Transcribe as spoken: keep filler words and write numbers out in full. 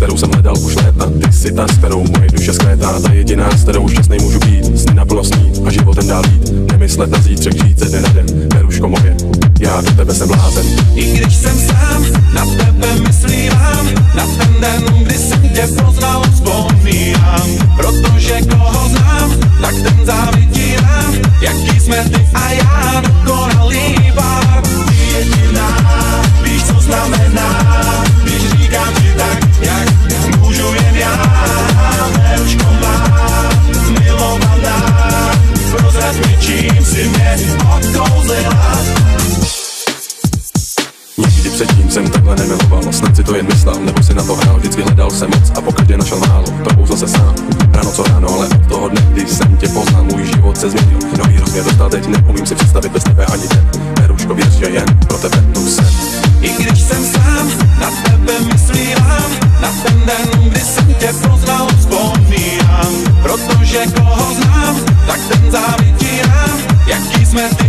kterou jsem hledal už léta. Ty jsi ta, s kterou moje duše skvětá, ta jediná, s kterou šťastnej můžu být. Sny naplno snít a životem dál jít, nemyslet na zítřek, žít ze dne na den. Beruško moje, já do tebe jsem blázen. I když jsem sám, na tebe myslívám, na ten den, kdy jsem tě poznal, vzpomínám. Protože koho znám, tak ten závidí nám, jaký jsme ty a já dokonalý pár. Ty jediná, víš, co znamená, když říkám ti tak, jak můžu jen já. Beruško má, milovaná, prozrad mi, čím si mě odkouzila. Nikdy předtím jsem takhle nemiloval, snad si to jen myslel, nebo si na to hrál. Vždycky hledal jsem moc a pokaždé našel málo, probouzl se sám, ráno co ráno, ale od toho dne, když jsem tě poznal, můj život se změnil, nový rozměr dostal, teď neumím si představit bez tebe ani den. Beruško, věř, že jen pro tebe tu jsem. I když jsem sám, na tebe myslívám, na ten den, kdy jsem tě poznal, vzpomínám. Protože koho znám, tak ten závidí nám, jaký jsme